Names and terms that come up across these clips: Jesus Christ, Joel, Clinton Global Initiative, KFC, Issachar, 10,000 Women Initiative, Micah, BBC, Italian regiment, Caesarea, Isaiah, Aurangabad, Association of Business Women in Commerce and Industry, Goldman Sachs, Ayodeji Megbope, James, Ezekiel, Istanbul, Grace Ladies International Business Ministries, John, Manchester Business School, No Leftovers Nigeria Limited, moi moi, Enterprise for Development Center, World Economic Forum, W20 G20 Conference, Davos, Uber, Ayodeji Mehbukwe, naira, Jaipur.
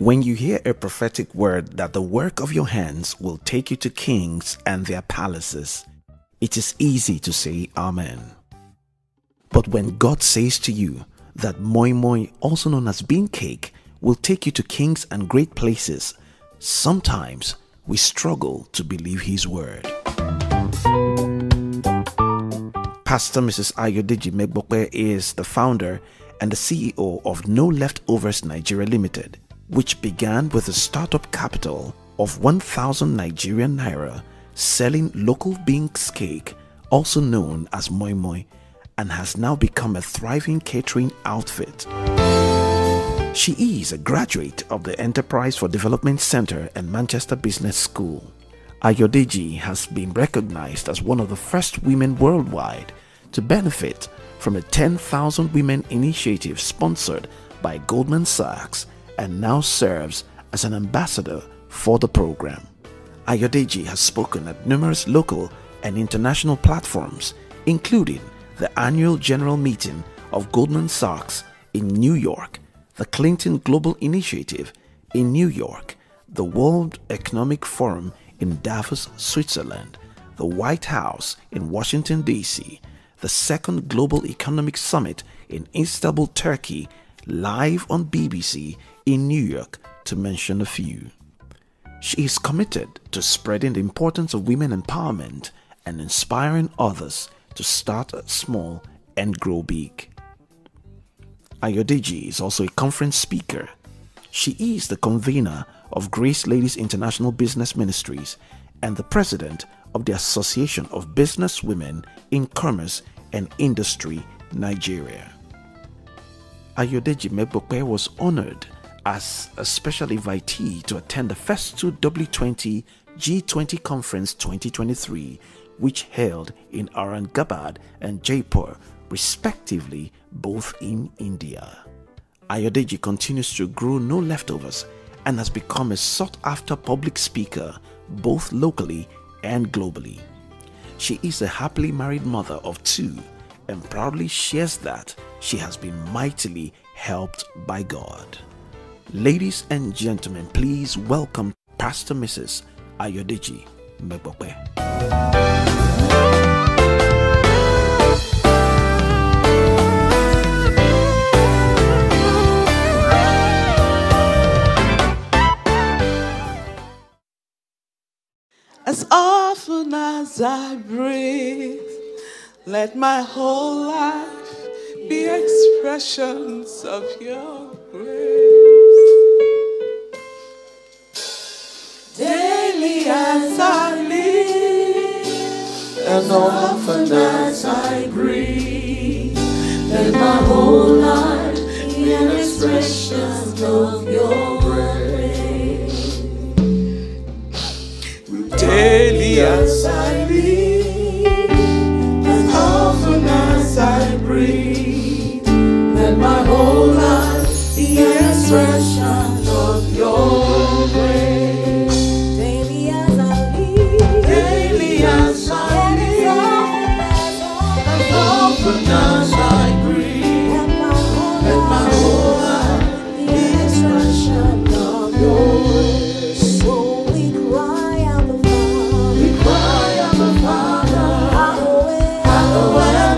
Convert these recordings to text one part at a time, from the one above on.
When you hear a prophetic word that the work of your hands will take you to kings and their palaces, it is easy to say Amen. But when God says to you that moi moi, also known as bean cake, will take you to kings and great places, sometimes we struggle to believe His word. Pastor Mrs. Ayodeji Megbope is the founder and the CEO of No Leftovers Nigeria Limited, which began with a startup capital of 1,000 Nigerian naira selling local bean cake, also known as moi moi, and has now become a thriving catering outfit. She is a graduate of the Enterprise for Development Center and Manchester Business School. Ayodeji has been recognized as one of the first women worldwide to benefit from a 10,000 Women Initiative sponsored by Goldman Sachs, and now serves as an ambassador for the program. Ayodeji has spoken at numerous local and international platforms, including the annual general meeting of Goldman Sachs in New York, the Clinton Global Initiative in New York, the World Economic Forum in Davos, Switzerland, the White House in Washington, D.C., the Second Global Economic Summit in Istanbul, Turkey, live on BBC in New York, to mention a few. She is committed to spreading the importance of women empowerment and inspiring others to start small and grow big. Ayodeji is also a conference speaker. She is the convener of Grace Ladies International Business Ministries and the president of the Association of Business Women in Commerce and Industry, Nigeria. Ayodeji Mehbukwe was honored as a special invitee to attend the first two W20 G20 Conference 2023, which held in Aurangabad and Jaipur, respectively, both in India. Ayodeji continues to grow No Leftovers and has become a sought-after public speaker both locally and globally. She is a happily married mother of two and proudly shares that she has been mightily helped by God. Ladies and gentlemen, please welcome Pastor Mrs. Ayodeji Megbope. As often as I breathe, let my whole life be expressions of your grace. Daily as I live, and often as I breathe, let my whole life be an expression of your grace. Daily as I live, and often as I breathe, my whole life be an expression of your grace. Daily as I live, daily as I live, and often as I breathe, let my whole life be an expression of your grace.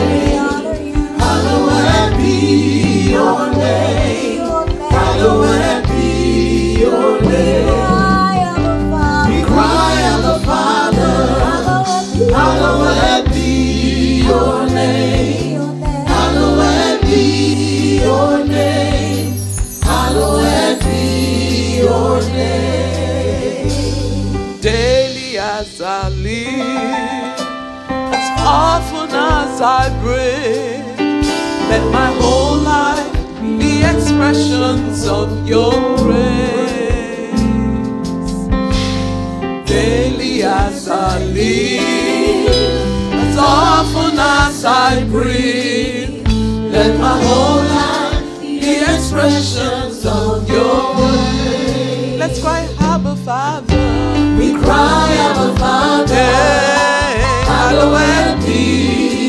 So we cry out the Father, we cry out the Father, hallowed be your name. Your name, hallowed be your name. We cry out the Father, hallowed be your name. Hallowed be your name. Hallowed be your name. Daily as I live, as often as I breathe, let my whole life be expressions of your grace. Daily as I live, as often as I breathe, let my whole life be expressions of your grace. Let's cry, Abba Father. We cry, Abba Father. Hallowed be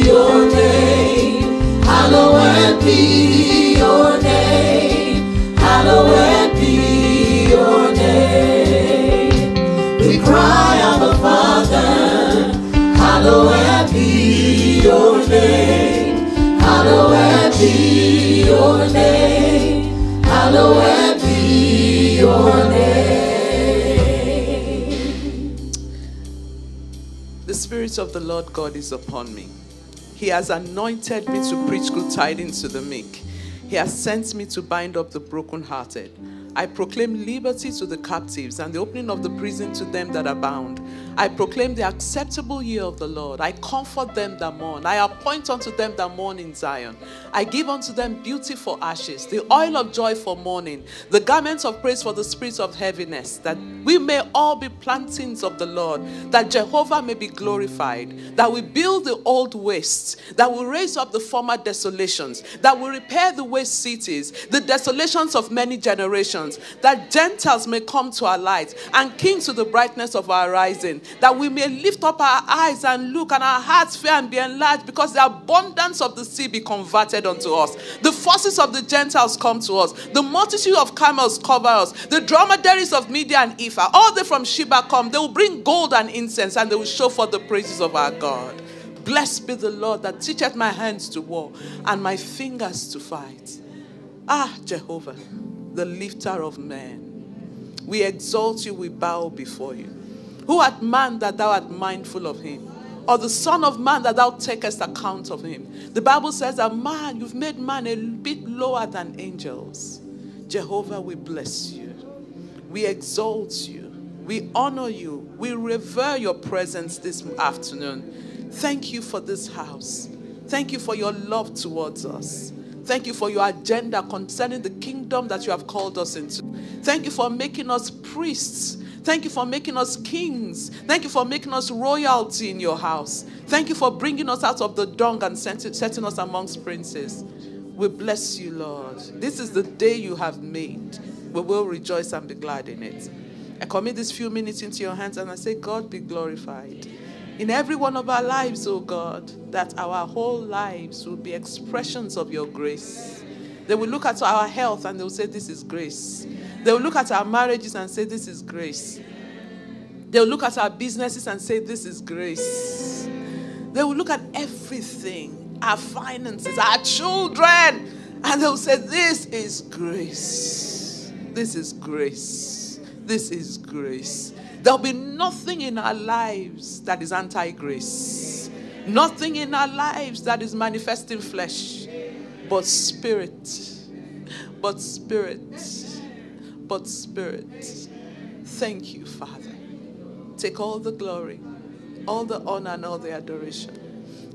your name. Hallowed be your name. cry of the Father, hallowed be your name, hallowed be your name, hallowed be your name. The Spirit of the Lord God is upon me. He has anointed me to preach good tidings to the meek. He has sent me to bind up the brokenhearted. I proclaim liberty to the captives and the opening of the prison to them that are bound. I proclaim the acceptable year of the Lord. I comfort them that mourn. I appoint unto them that mourn in Zion. I give unto them beauty for ashes, the oil of joy for mourning, the garments of praise for the spirit of heaviness, that we may all be plantings of the Lord, that Jehovah may be glorified, that we build the old wastes, that we raise up the former desolations, that we repair the waste cities, the desolations of many generations, that Gentiles may come to our light and kings to the brightness of our rising, that we may lift up our eyes and look, and our hearts fear and be enlarged, because the abundance of the sea be converted unto us. The forces of the Gentiles come to us. The multitude of camels cover us. The dromedaries of Media and Ephah, all they from Sheba come. They will bring gold and incense, and they will show forth the praises of our God. Blessed be the Lord that teacheth my hands to war and my fingers to fight. Ah, Jehovah, the lifter of men, we exalt you, we bow before you. Who art man that thou art mindful of him? Or the son of man that thou takest account of him? The Bible says that man, you've made man a bit lower than angels. Jehovah, we bless you. We exalt you. We honor you. We revere your presence this afternoon. Thank you for this house. Thank you for your love towards us. Thank you for your agenda concerning the kingdom that you have called us into. Thank you for making us priests. Thank you for making us kings. Thank you for making us royalty in your house. Thank you for bringing us out of the dung and setting us amongst princes. We bless you, Lord. This is the day you have made. We will rejoice and be glad in it. I commit these few minutes into your hands and I say, God be glorified. In every one of our lives, oh God, that our whole lives will be expressions of your grace. They will look at our health and they will say, this is grace. They will look at our marriages and say, this is grace. They will look at our businesses and say, this is grace. They will look at everything, our finances, our children, and they will say, this is grace. This is grace. This is grace. There'll be nothing in our lives that is anti-grace. Nothing in our lives that is manifesting flesh. But spirit. But spirit. But spirit. Thank you, Father. Take all the glory, all the honor, and all the adoration.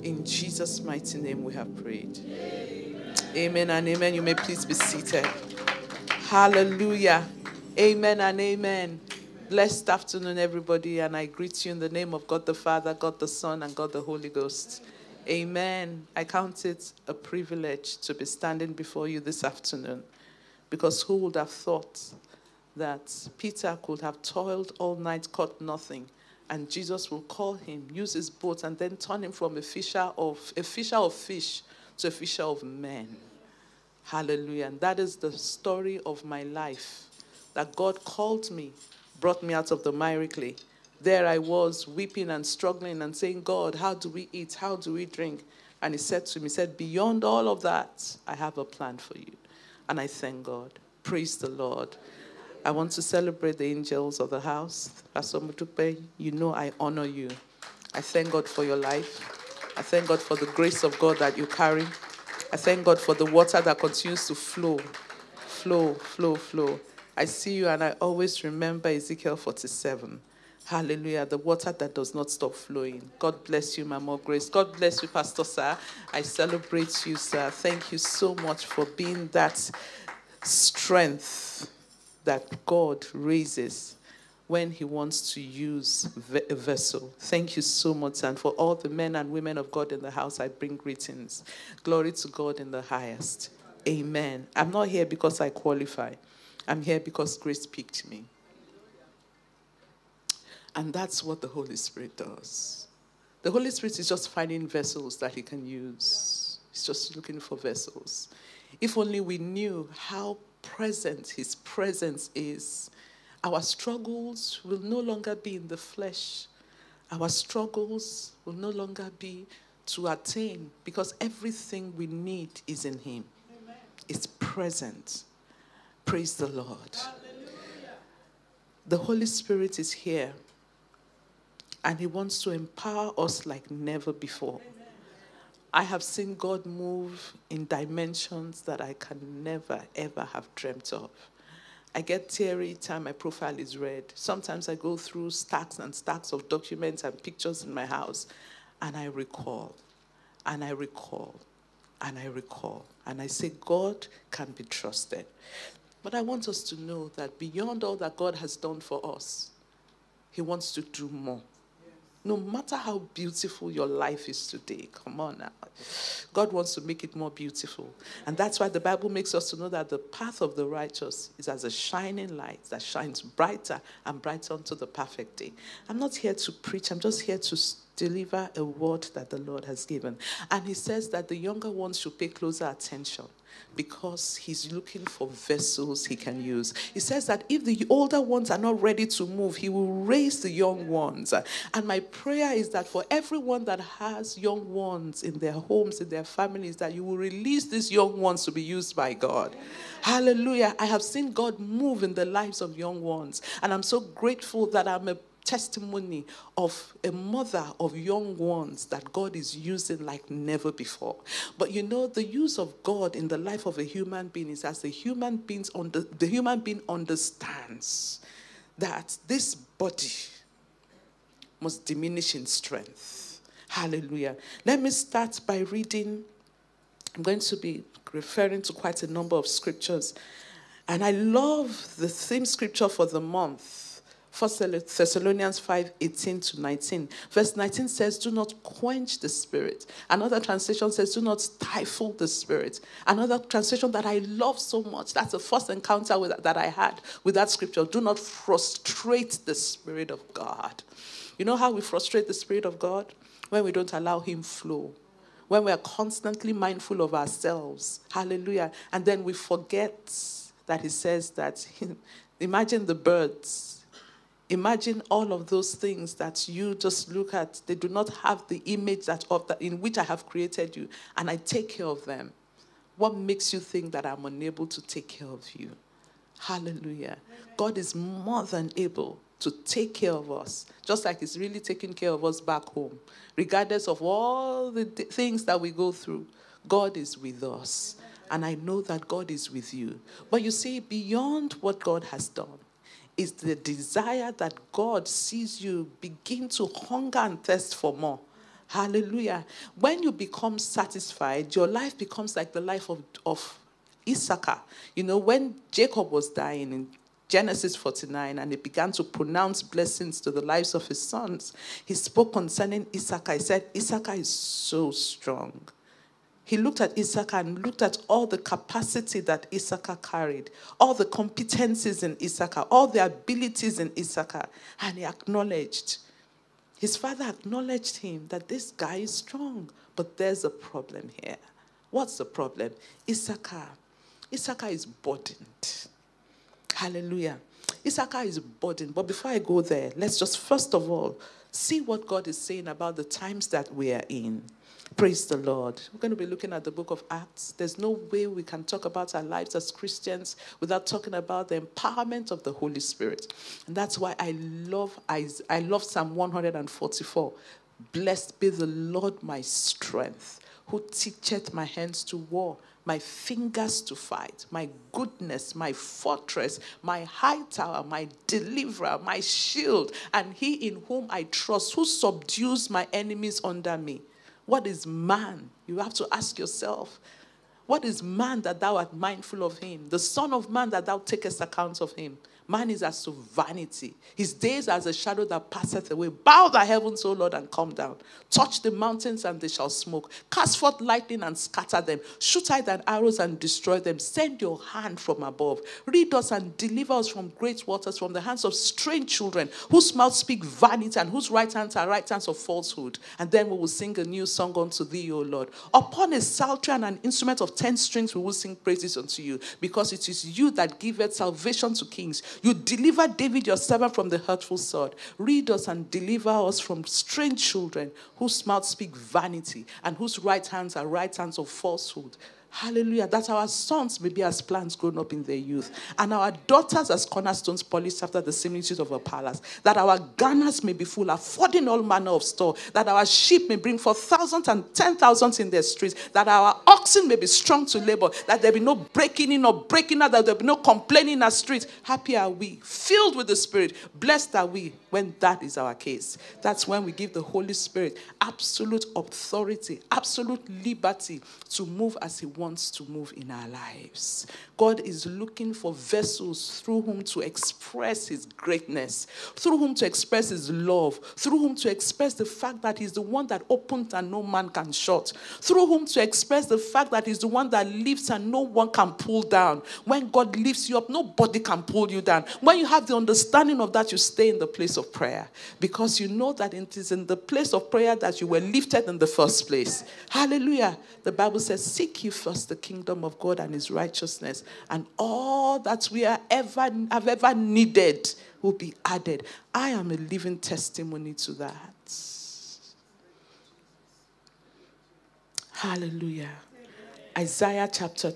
In Jesus' mighty name we have prayed. Amen and amen. You may please be seated. Hallelujah. Amen and amen. Blessed afternoon, everybody, and I greet you in the name of God the Father, God the Son, and God the Holy Ghost. Amen. I count it a privilege to be standing before you this afternoon, because who would have thought that Peter could have toiled all night, caught nothing, and Jesus will call him, use his boat, and then turn him from a fisher of fish to a fisher of men. Hallelujah. And that is the story of my life, that God called me, brought me out of the miry clay. There I was, weeping and struggling and saying, God, how do we eat? How do we drink? And he said to me, beyond all of that, I have a plan for you. And I thank God. Praise the Lord. I want to celebrate the angels of the house. Pastor Mehbukwe, you know I honor you. I thank God for your life. I thank God for the grace of God that you carry. I thank God for the water that continues to flow, flow, flow, flow. I see you and I always remember Ezekiel 47. Hallelujah. The water that does not stop flowing. God bless you, Mama Grace. God bless you, Pastor Sir. I celebrate you, sir. Thank you so much for being that strength that God raises when he wants to use a vessel. Thank you so much. And for all the men and women of God in the house, I bring greetings. Glory to God in the highest. Amen. I'm not here because I qualify. I'm here because grace picked me. And that's what the Holy Spirit does. The Holy Spirit is just finding vessels that he can use. He's just looking for vessels. If only we knew how present his presence is Our struggles will no longer be in the flesh. Our struggles will no longer be to attain, because everything we need is in him. Amen. It's present. Praise the Lord. Hallelujah. The Holy Spirit is here, and he wants to empower us like never before. Amen. I have seen God move in dimensions that I can never, ever have dreamt of. I get teary every time my profile is read. Sometimes I go through stacks and stacks of documents and pictures in my house, and I recall, and I recall, and I recall. And I say, God can be trusted. But I want us to know that beyond all that God has done for us, he wants to do more. Yes. No matter how beautiful your life is today, come on now. God wants to make it more beautiful. And that's why the Bible makes us to know that the path of the righteous is as a shining light that shines brighter and brighter unto the perfect day. I'm not here to preach. I'm just here to deliver a word that the Lord has given. And he says that the younger ones should pay closer attention, because he's looking for vessels he can use. He says that if the older ones are not ready to move, he will raise the young ones. And my prayer is that for everyone that has young ones in their homes, in their families, that you will release these young ones to be used by God. Amen. Hallelujah. I have seen God move in the lives of young ones. And I'm so grateful that I'm a testimony of a mother of young ones that God is using like never before. But you know, the use of God in the life of a human being is as the human being understands that this body must diminish in strength. Hallelujah. Let me start by reading. I'm going to be referring to quite a number of scriptures. And I love the theme scripture for the month. 1 Thessalonians 5:18 to 19. Verse 19 says, do not quench the spirit. Another translation says, do not stifle the spirit. Another translation that I love so much, that's the first encounter with, that I had with that scripture, do not frustrate the Spirit of God. You know how we frustrate the Spirit of God? When we don't allow him flow. When we are constantly mindful of ourselves. Hallelujah. And then we forget that he says that, imagine the birds. Imagine all of those things that you just look at. They do not have the image that in which I have created you, and I take care of them. What makes you think that I'm unable to take care of you? Hallelujah. Amen. God is more than able to take care of us, just like he's really taking care of us back home. Regardless of all the things that we go through, God is with us. And I know that God is with you. But you see, beyond what God has done, is the desire that God sees you begin to hunger and thirst for more. Hallelujah. When you become satisfied, your life becomes like the life of Issachar. You know, when Jacob was dying in Genesis 49, and he began to pronounce blessings to the lives of his sons, he spoke concerning Issachar. He said, Issachar is so strong. He looked at Issachar and looked at all the capacity that Issachar carried, all the competencies in Issachar, all the abilities in Issachar, and he acknowledged. His father acknowledged him that this guy is strong, but there's a problem here. What's the problem? Issachar is burdened. Hallelujah. Issachar is burdened. But before I go there, let's just first of all see what God is saying about the times that we are in. Praise the Lord. We're going to be looking at the book of Acts. There's no way we can talk about our lives as Christians without talking about the empowerment of the Holy Spirit. And that's why I love Psalm 144. Blessed be the Lord my strength, who teacheth my hands to war, my fingers to fight, my goodness, my fortress, my high tower, my deliverer, my shield, and he in whom I trust, who subdues my enemies under me. What is man? You have to ask yourself. What is man that thou art mindful of him? The son of man that thou takest account of him? Man is as to vanity. His days are as a shadow that passeth away. Bow thy heavens, O Lord, and come down. Touch the mountains, and they shall smoke. Cast forth lightning, and scatter them. Shoot I thine arrows, and destroy them. Send your hand from above. Rid us and deliver us from great waters, from the hands of strange children, whose mouths speak vanity, and whose right hands are right hands of falsehood. And then we will sing a new song unto thee, O Lord. Upon a psaltery and an instrument of 10 strings we will sing praises unto you, because it is you that giveth salvation to kings. You delivered David your servant from the hurtful sword. Read us and deliver us from strange children whose mouths speak vanity and whose right hands are right hands of falsehood. Hallelujah, that our sons may be as plants grown up in their youth, and our daughters as cornerstones polished after the similitude of a palace, that our garners may be full, affording all manner of store, that our sheep may bring forth thousands and 10,000s in their streets, that our oxen may be strong to labor, that there be no breaking in or breaking out, that there be no complaining in our streets. Happy are we, filled with the Spirit, blessed are we when that is our case. That's when we give the Holy Spirit absolute authority, absolute liberty to move as He wants to move in our lives. God is looking for vessels through whom to express His greatness, through whom to express His love, through whom to express the fact that He's the one that opens and no man can shut, through whom to express the fact that He's the one that lifts and no one can pull down. When God lifts you up, nobody can pull you down. When you have the understanding of that, you stay in the place of prayer, because you know that it is in the place of prayer that you were lifted in the first place. Hallelujah. The Bible says, seek ye first the kingdom of God and His righteousness, and all that we have ever needed will be added. I am a living testimony to that. Hallelujah. Amen. Isaiah chapter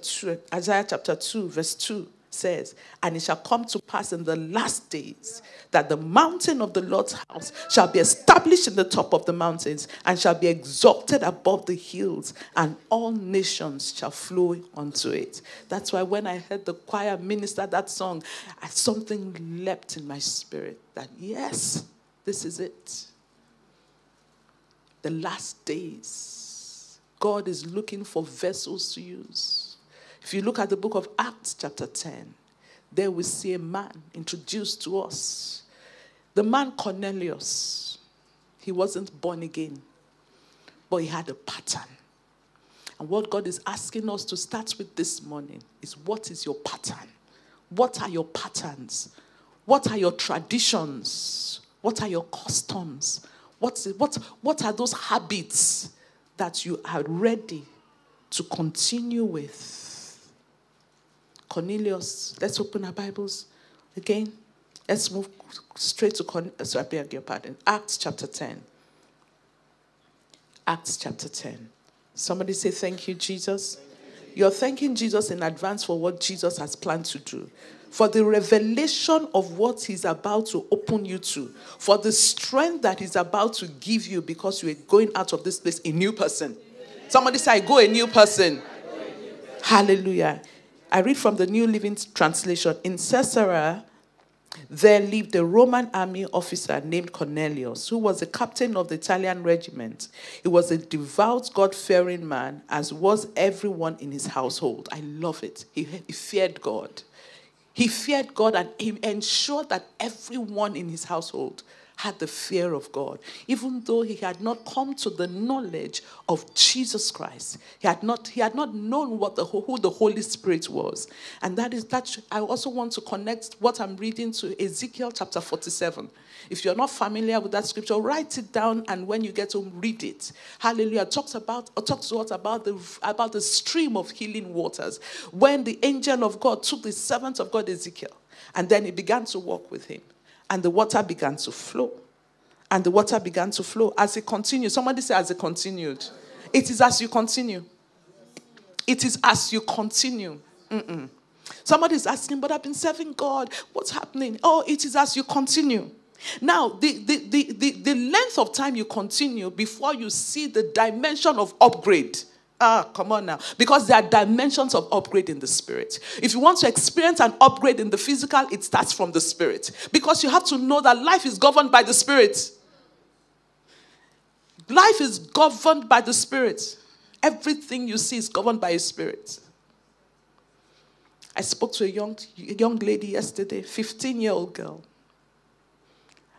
2 verse 2 says, and it shall come to pass in the last days that the mountain of the Lord's house shall be established in the top of the mountains and shall be exalted above the hills, and all nations shall flow unto it. That's why when I heard the choir minister that song, something leapt in my spirit that yes, this is it. The last days. God is looking for vessels to use. If you look at the book of Acts chapter 10, there we see a man introduced to us. The man Cornelius, he wasn't born again, but he had a pattern. And what God is asking us to start with this morning is, what is your pattern? What are your patterns? What are your traditions? What are your customs? What are those habits that you are ready to continue with? Cornelius, let's open our Bibles again. Let's move straight to Cornelius. I beg your pardon. Acts chapter 10. Acts chapter 10. Somebody say, thank you, Jesus. Thank you. You're thanking Jesus in advance for what Jesus has planned to do, for the revelation of what He's about to open you to, for the strength that He's about to give you, because you are going out of this place a new person. Amen. Somebody say, I go a new person. Hallelujah. I read from the New Living Translation. In Caesarea, there lived a Roman army officer named Cornelius, who was the captain of the Italian regiment. He was a devout, God-fearing man, as was everyone in his household. I love it. He feared God. He feared God, and he ensured that everyone in his household had the fear of God. Even though he had not come to the knowledge of Jesus Christ, he had not known who the Holy Spirit was. And that I also want to connect what I'm reading to Ezekiel chapter 47. If you're not familiar with that scripture, write it down, and when you get home, read it. Hallelujah. Talks about the stream of healing waters, when the angel of God took the servant of God Ezekiel, and then he began to walk with him. And the water began to flow. And the water began to flow as it continued. Somebody say, as it continued. It is as you continue. It is as you continue. Somebody is asking, but I've been serving God. What's happening? Oh, it is as you continue. Now, the length of time you continue before you see the dimension of upgrade. Ah, come on now. Because there are dimensions of upgrade in the spirit. If you want to experience an upgrade in the physical, it starts from the spirit. Because you have to know that life is governed by the spirit. Life is governed by the spirit. Everything you see is governed by a spirit. I spoke to a young lady yesterday, 15-year-old girl.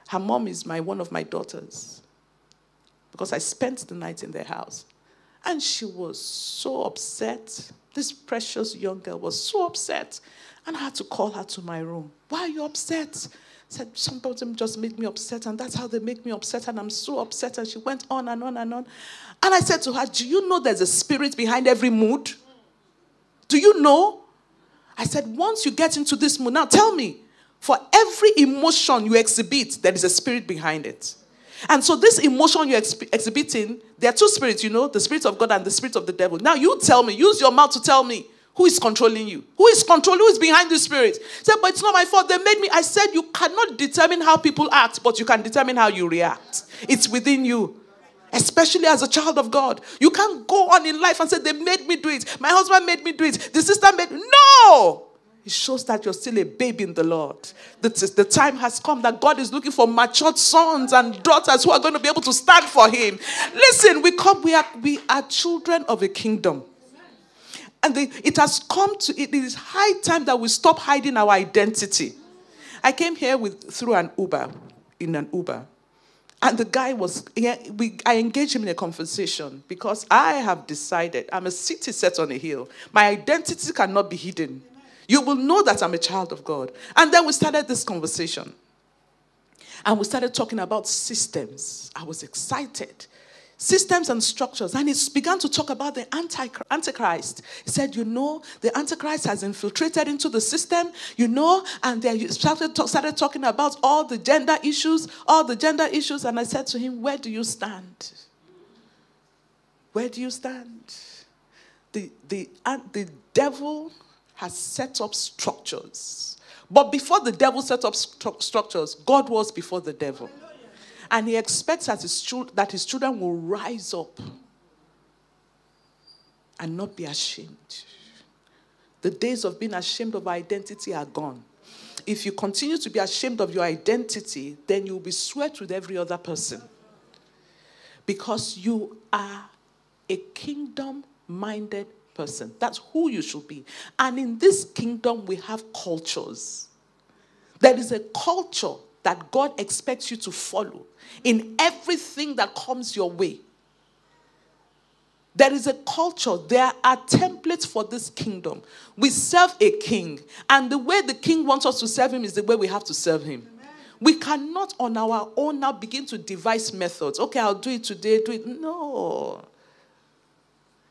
Her mom is one of my daughters. Because I spent the night in their house. And she was so upset. This precious young girl was so upset. And I had to call her to my room. Why are you upset? I said, some of them just made me upset, and that's how they make me upset, and I'm so upset. And she went on and on and on. And I said to her, do you know there's a spirit behind every mood? Do you know? I said, once you get into this mood, now tell me, For every emotion you exhibit, there is a spirit behind it. And so this emotion you're exhibiting, there are two spirits, you know, the spirit of God and the spirit of the devil. Now you tell me, use your mouth to tell me who is controlling you. Who is controlling, who is behind the spirit? Say, but it's not my fault, they made me. I said you cannot determine how people act, but you can determine how you react. It's within you. Especially as a child of God. You can't go on in life and say, they made me do it. My husband made me do it. The sister made me. No! It shows that you're still a baby in the Lord. The time has come that God is looking for matured sons and daughters who are going to be able to stand for him. Listen, we are children of a kingdom. And it is high time that we stop hiding our identity. I came here through an Uber. And the guy I engaged him in a conversation because I have decided I'm a city set on a hill. My identity cannot be hidden. You will know that I'm a child of God. And then we started this conversation. And we started talking about systems. I was excited. Systems and structures. And he began to talk about the Antichrist. He said, you know, the Antichrist has infiltrated into the system, you know, and then he started talking about all the gender issues. And I said to him, where do you stand? Where do you stand? The devil has set up structures. But before the devil set up structures, God was before the devil. And he expects that his children will rise up and not be ashamed. The days of being ashamed of identity are gone. If you continue to be ashamed of your identity, then you'll be swept with every other person. Because you are a kingdom-minded person. That's who you should be. And in this kingdom, we have cultures. There is a culture that God expects you to follow in everything that comes your way. There is a culture. There are templates for this kingdom. We serve a king. And the way the king wants us to serve him is the way we have to serve him. Amen. We cannot on our own now begin to devise methods. Okay, I'll do it today. Do it. No.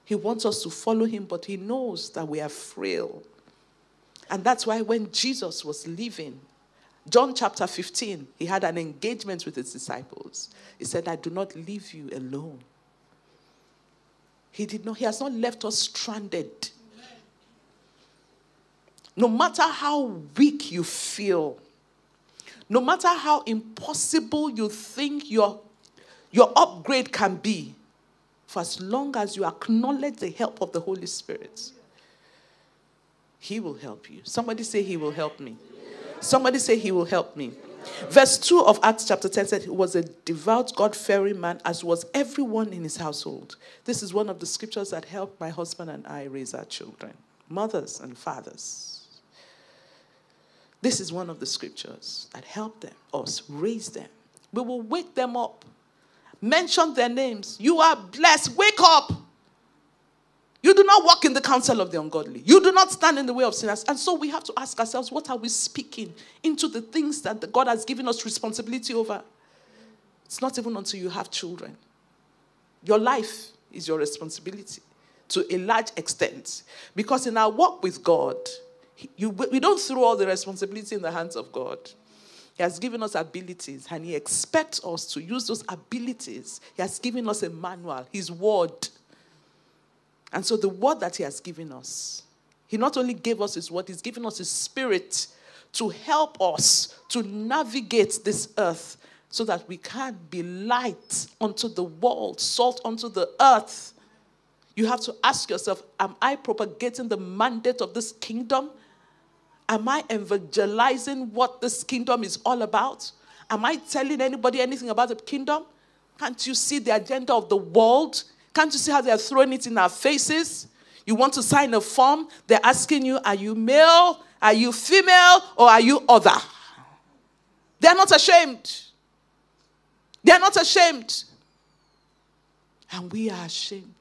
He wants us to follow him, but he knows that we are frail. And that's why when Jesus was leaving, John chapter 15, he had an engagement with his disciples. He said, I do not leave you alone. He has not left us stranded. No matter how weak you feel, no matter how impossible you think your upgrade can be, for as long as you acknowledge the help of the Holy Spirit, he will help you. Somebody say, he will help me. Somebody say, he will help me. Verse 2 of Acts chapter 10 said, he was a devout, God-fearing man, as was everyone in his household. This is one of the scriptures that helped my husband and I raise our children, mothers and fathers. This is one of the scriptures that helped us raise them. We will wake them up. Mention their names. You are blessed. Wake up. You do not walk in the counsel of the ungodly. You do not stand in the way of sinners. And so we have to ask ourselves, what are we speaking into the things that God has given us responsibility over? It's not even until you have children. Your life is your responsibility to a large extent. Because in our walk with God, we don't throw all the responsibility in the hands of God. He has given us abilities, and he expects us to use those abilities. He has given us a manual, his word. And so the word that he has given us, he not only gave us his word, he's given us his spirit to help us to navigate this earth so that we can be light unto the world, salt unto the earth. You have to ask yourself, am I propagating the mandate of this kingdom? Am I evangelizing what this kingdom is all about? Am I telling anybody anything about the kingdom? Can't you see the agenda of the world? Can't you see how they are throwing it in our faces? You want to sign a form. They're asking you, are you male? Are you female? Or are you other? They're not ashamed. They're not ashamed. And we are ashamed.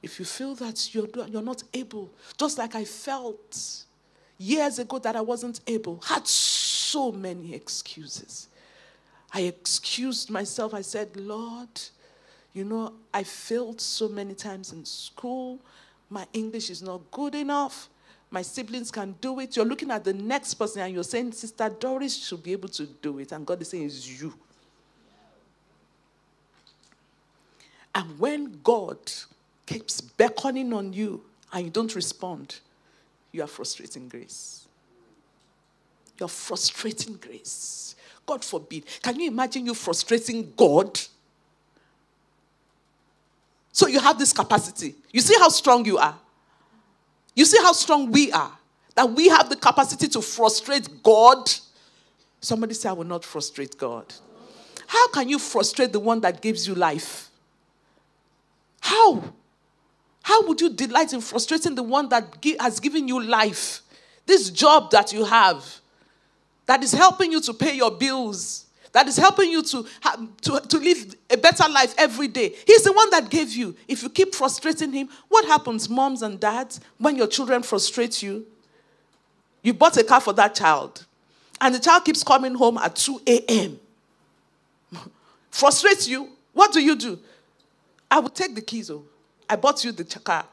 If you feel that you're not able, just like I felt years ago that I wasn't able, had so many excuses. I excused myself. I said, Lord, you know, I failed so many times in school. My English is not good enough. My siblings can do it. You're looking at the next person and you're saying, Sister Doris should be able to do it. And God is saying, it's you. And when God keeps beckoning on you and you don't respond, you are frustrating grace. You're frustrating grace. God forbid. Can you imagine you frustrating God? So you have this capacity. You see how strong you are? You see how strong we are? That we have the capacity to frustrate God? Somebody say, I will not frustrate God. How can you frustrate the one that gives you life? How? How would you delight in frustrating the one that has given you life? This job that you have, that is helping you to pay your bills, that is helping you to live a better life every day. He's the one that gave you. If you keep frustrating him, what happens, moms and dads, when your children frustrate you? You bought a car for that child, and the child keeps coming home at 2 a.m. Frustrates you. What do? I will take the keys. Oh, I bought you the car.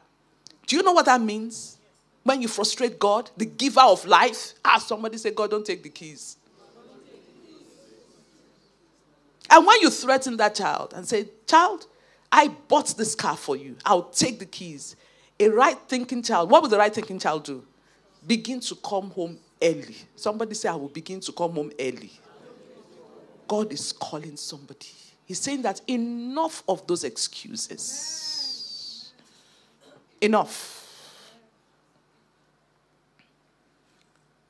Do you know what that means? When you frustrate God, the giver of life, somebody say, God, don't take the keys. And when you threaten that child and say, child, I bought this car for you. I'll take the keys. A right-thinking child, what would the right-thinking child do? Begin to come home early. Somebody say, I will begin to come home early. God is calling somebody. He's saying that enough of those excuses. Enough.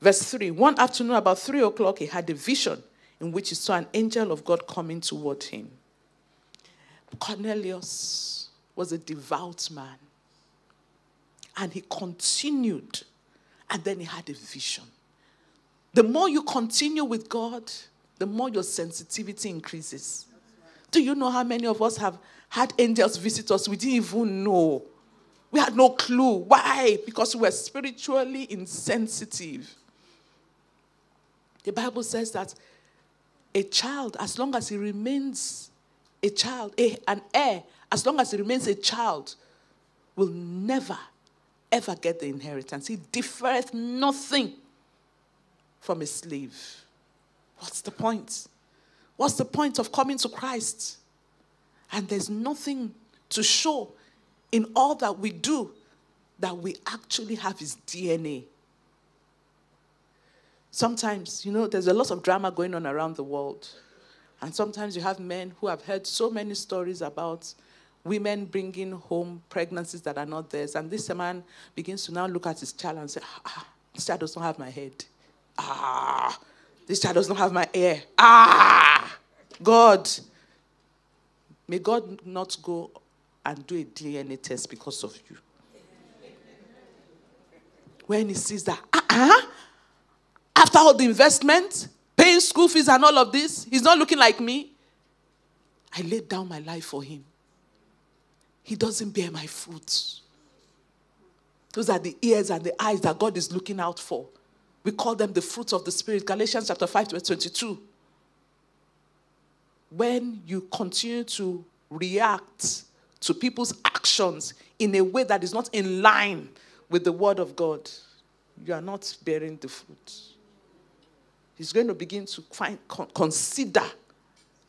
Verse 3, one afternoon about 3 o'clock, he had a vision in which he saw an angel of God coming toward him. Cornelius was a devout man. And he continued. And then he had a vision. The more you continue with God, the more your sensitivity increases. Do you know how many of us have had angels visit us? We didn't even know. We had no clue. Why? Because we were spiritually insensitive. The Bible says that a child, as long as he remains a child, an heir, as long as he remains a child, will never, ever get the inheritance. He differeth nothing from a slave. What's the point? What's the point of coming to Christ? And there's nothing to show in all that we do that we actually have his DNA. Sometimes, you know, there's a lot of drama going on around the world. And sometimes you have men who have heard so many stories about women bringing home pregnancies that are not theirs. And this man begins to now look at his child and say, this child does not have my head. This child does not have my hair. God. May God not go and do a DNA test because of you. When he sees that, after all the investment, paying school fees and all of this, he's not looking like me. I laid down my life for him. He doesn't bear my fruits. Those are the ears and the eyes that God is looking out for. We call them the fruits of the Spirit. Galatians chapter 5, verse 22. When you continue to react to people's actions in a way that is not in line with the word of God, you are not bearing the fruit. He's going to begin to consider,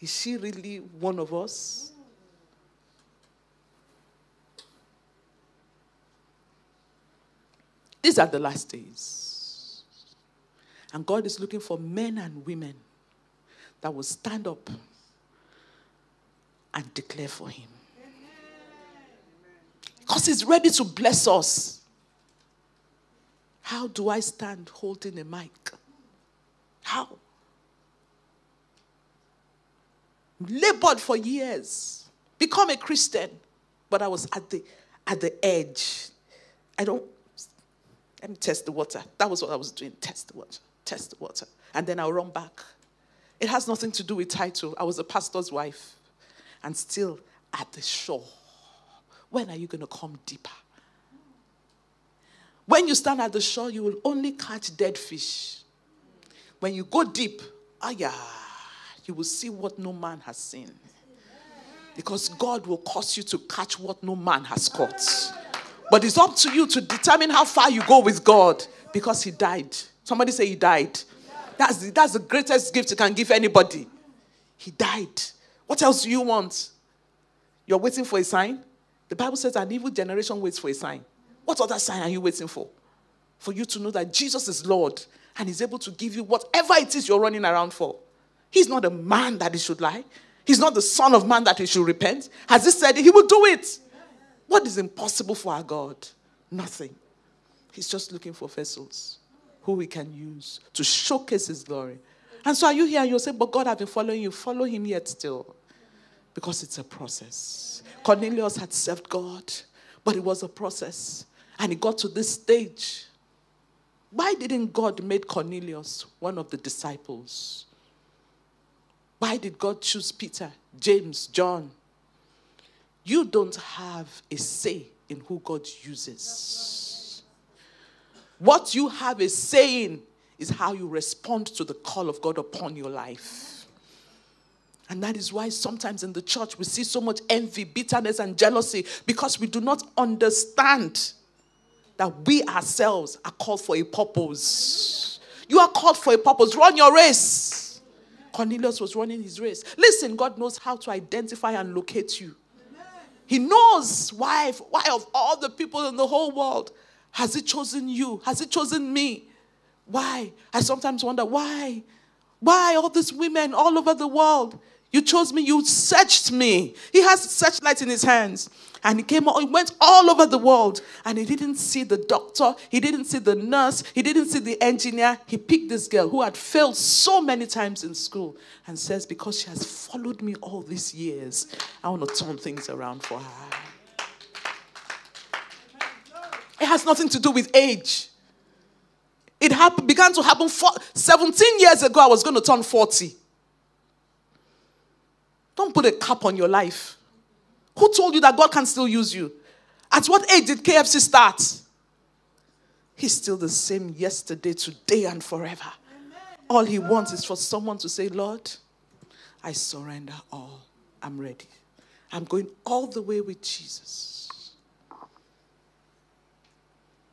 is she really one of us? These are the last days. And God is looking for men and women that will stand up and declare for him. Because he's ready to bless us. How do I stand holding a mic? How? Labored for years. Become a Christian. But I was at the edge. Let me test the water. That was what I was doing. Test the water. And then I'll run back. It has nothing to do with title. I was a pastor's wife. And still at the shore. When are you going to come deeper? When you stand at the shore, you will only catch dead fish. When you go deep, you will see what no man has seen. Because God will cause you to catch what no man has caught. But it's up to you to determine how far you go with God, because he died. Somebody say he died. That's the greatest gift you can give anybody. He died. What else do you want? You're waiting for a sign? The Bible says an evil generation waits for a sign. What other sign are you waiting for? For you to know that Jesus is Lord and he's able to give you whatever it is you're running around for. He's not a man that he should lie. He's not the son of man that he should repent. Has he said it? He will do it. What is impossible for our God? Nothing. He's just looking for vessels who we can use to showcase his glory. And so are you here and you'll say, but God, I've been following you. Follow him yet still. Because it's a process. Cornelius had served God, but it was a process. And he got to this stage. Why didn't God make Cornelius one of the disciples? Why did God choose Peter, James, John? You don't have a say in who God uses. What you have a say in is how you respond to the call of God upon your life. And that is why sometimes in the church we see so much envy, bitterness, and jealousy, because we do not understand that we ourselves are called for a purpose. You are called for a purpose. Run your race. Cornelius was running his race. Listen, God knows how to identify and locate you. He knows why of all the people in the whole world has he chosen you? Has he chosen me? Why? I sometimes wonder why? Why all these women all over the world? You chose me. You searched me. He has a searchlight in his hands. And he went all over the world. And he didn't see the doctor. He didn't see the nurse. He didn't see the engineer. He picked this girl who had failed so many times in school. And says, because she has followed me all these years, I want to turn things around for her. It has nothing to do with age. It began to happen 17 years ago. I was going to turn 40. Don't put a cap on your life. Who told you that God can still use you? At what age did KFC start? He's still the same yesterday, today, and forever. Amen. All he wants is for someone to say, Lord, I surrender all. I'm ready. I'm going all the way with Jesus.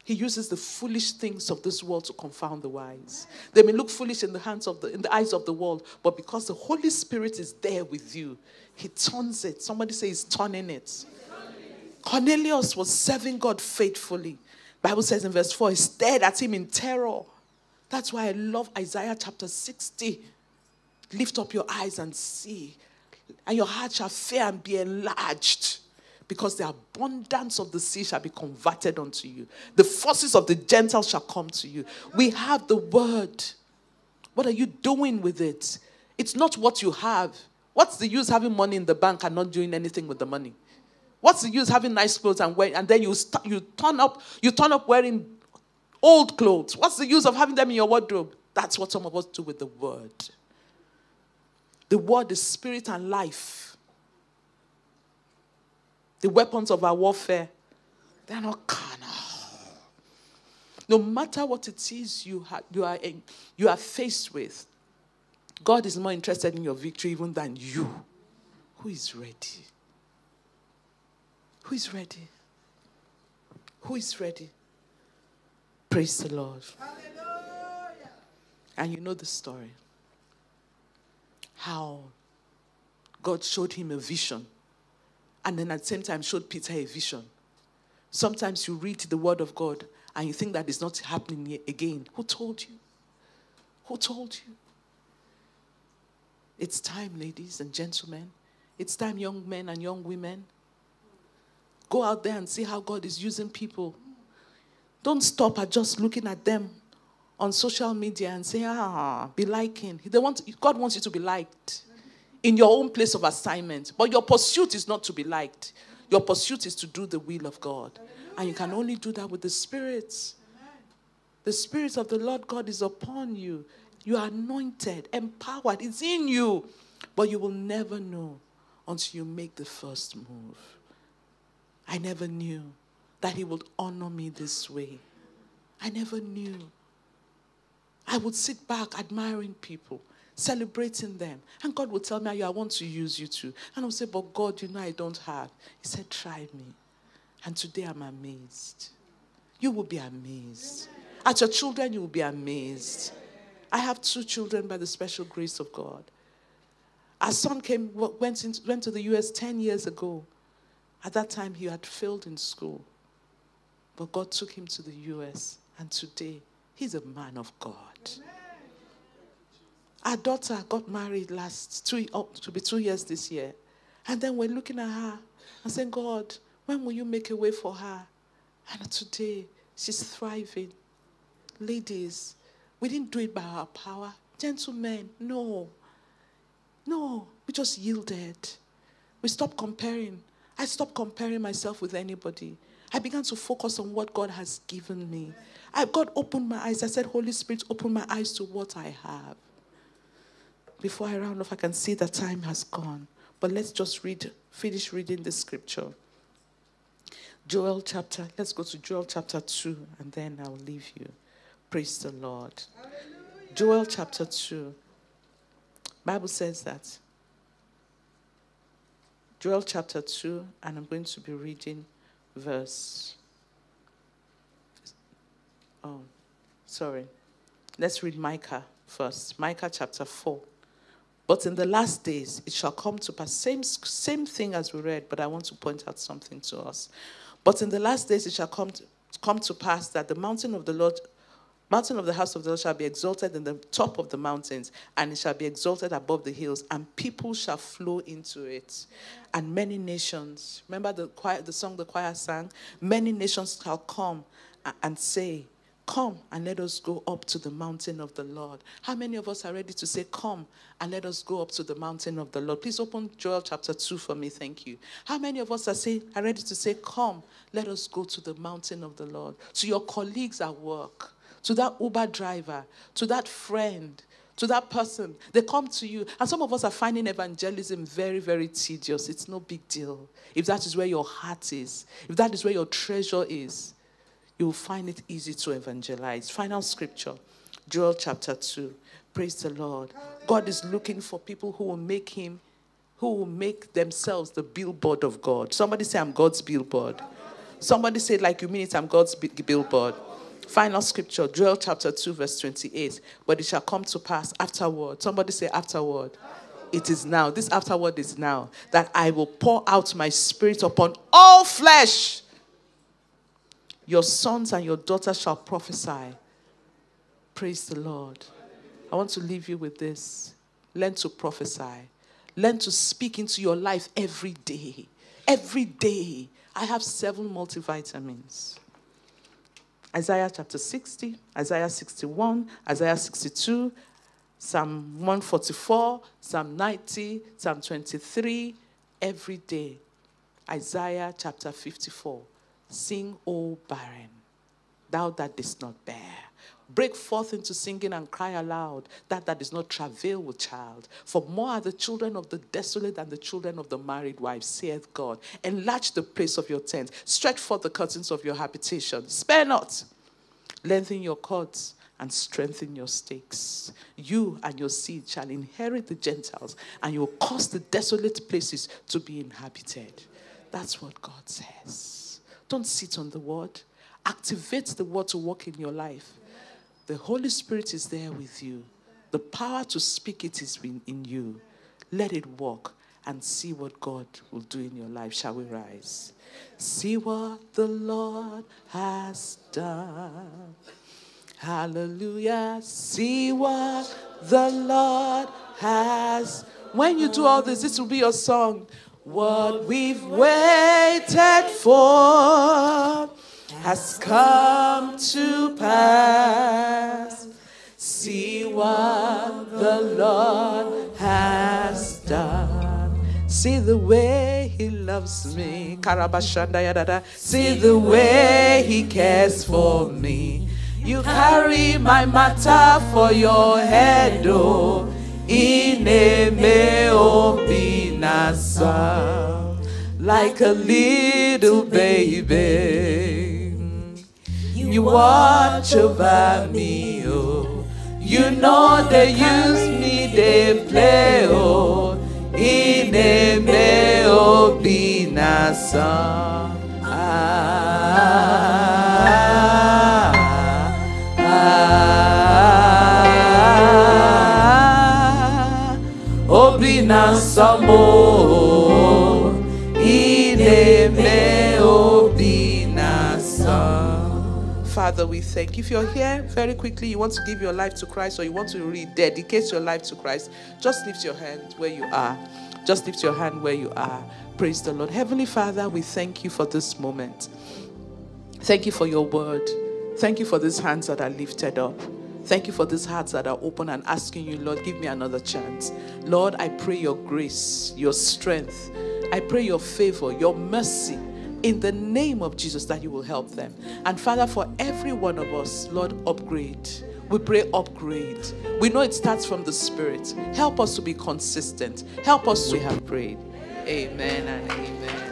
He uses the foolish things of this world to confound the wise. They may look foolish in the eyes of the world, but because the Holy Spirit is there with you, he turns it. Somebody say he's turning it. Cornelius was serving God faithfully. The Bible says in verse 4, he stared at him in terror. That's why I love Isaiah chapter 60. Lift up your eyes and see, and your heart shall fear and be enlarged, because the abundance of the sea shall be converted unto you. The forces of the Gentiles shall come to you. We have the word. What are you doing with it? It's not what you have. What's the use having money in the bank and not doing anything with the money? What's the use having nice clothes and then you turn up wearing old clothes? What's the use of having them in your wardrobe? That's what some of us do with the word. The word is spirit and life. The weapons of our warfare, they're not carnal. No matter what it is you are faced with, God is more interested in your victory even than you. Who is ready? Who is ready? Who is ready? Praise the Lord. Hallelujah. And you know the story. How God showed him a vision. And then at the same time showed Peter a vision. Sometimes you read the word of God and you think that it's not happening yet again. Who told you? Who told you? It's time, ladies and gentlemen. It's time, young men and young women. Go out there and see how God is using people. Don't stop at just looking at them on social media and say, be liking. God wants you to be liked. In your own place of assignment. But your pursuit is not to be liked. Your pursuit is to do the will of God. And you can only do that with the Spirit. The Spirit of the Lord God is upon you. You are anointed, empowered. It's in you. But you will never know until you make the first move. I never knew that he would honor me this way. I never knew. I would sit back admiring people, celebrating them. And God will tell me, I want to use you too. And I'll say, but God, you know I don't have. He said, try me. And today I'm amazed. You will be amazed. At your children, you will be amazed. I have 2 children by the special grace of God. Our son went to the US 10 years ago. At that time, he had failed in school. But God took him to the US. And today, he's a man of God. Amen. Our daughter got married to be 2 years this year. And then we're looking at her and saying, God, when will you make a way for her? And today, she's thriving. Ladies, we didn't do it by our power. Gentlemen, no. No, we just yielded. We stopped comparing. I stopped comparing myself with anybody. I began to focus on what God has given me. God opened my eyes. I said, Holy Spirit, open my eyes to what I have. Before I round off, I can see the time has gone. But let's just finish reading the scripture. Let's go to Joel chapter 2, and then I'll leave you. Praise the Lord. Hallelujah. Joel chapter 2. Bible says that. Joel chapter 2, and I'm going to be reading verse. Oh, sorry. Let's read Micah first. Micah chapter 4. But in the last days, it shall come to pass. Same thing as we read, but I want to point out something to us. But in the last days, it shall come to pass that the mountain of the house of the Lord shall be exalted in the top of the mountains, and it shall be exalted above the hills, and people shall flow into it. And many nations, remember the song the choir sang? Many nations shall come and say, come and let us go up to the mountain of the Lord. How many of us are ready to say, come and let us go up to the mountain of the Lord? Please open Joel chapter 2 for me, thank you. How many of us are ready to say, come, let us go to the mountain of the Lord? To your colleagues at work, to that Uber driver, to that friend, to that person, they come to you. And some of us are finding evangelism very, very tedious. It's no big deal. If that is where your heart is, if that is where your treasure is, you will find it easy to evangelize. Final scripture, Joel chapter 2. Praise the Lord. God is looking for people who will make themselves the billboard of God. Somebody say, I'm God's billboard. Somebody say, like you mean it, I'm God's billboard. Final scripture, Joel chapter 2, verse 28. But it shall come to pass afterward. Somebody say, afterward. It is now. This afterward is now. That I will pour out my spirit upon all flesh. Your sons and your daughters shall prophesy. Praise the Lord. I want to leave you with this. Learn to prophesy. Learn to speak into your life every day. Every day. I have 7 multivitamins. Isaiah chapter 60, Isaiah 61, Isaiah 62, Psalm 144, Psalm 90, Psalm 23. Every day. Isaiah chapter 54. Sing, O barren, thou that didst not bear. Break forth into singing and cry aloud, that that does not travail with child. For more are the children of the desolate than the children of the married wife, saith God. Enlarge the place of your tent. Stretch forth the curtains of your habitation. Spare not. Lengthen your cords and strengthen your stakes. You and your seed shall inherit the Gentiles, and you will cause the desolate places to be inhabited. That's what God says. Don't sit on the word. Activate the word to work in your life. The Holy Spirit is there with you. The power to speak it is in you. Let it work and see what God will do in your life. Shall we rise? See what the Lord has done. Hallelujah. See what the Lord has done. When you do all this will be your song. What we've waited for has come to pass. See what the Lord has done. See the way he loves me. See the way he cares for me. You carry my matter for your head, oh. Ineme obinasa. Like a little baby. You watch over me, oh. You know they use me, they play, oh. Ineme obinasa. Father, we thank you. If you're here very quickly, you want to give your life to Christ, or you want to rededicate your life to Christ, just lift your hand where you are. Just lift your hand where you are. Praise the Lord. Heavenly Father, we thank you for this moment. Thank you for your word. Thank you for these hands that are lifted up. Thank you for these hearts that are open and asking you, Lord, give me another chance. Lord, I pray your grace, your strength. I pray your favor, your mercy. In the name of Jesus, that you will help them. And Father, for every one of us, Lord, upgrade. We pray upgrade. We know it starts from the Spirit. Help us to be consistent. Help us to have prayed. Amen and amen.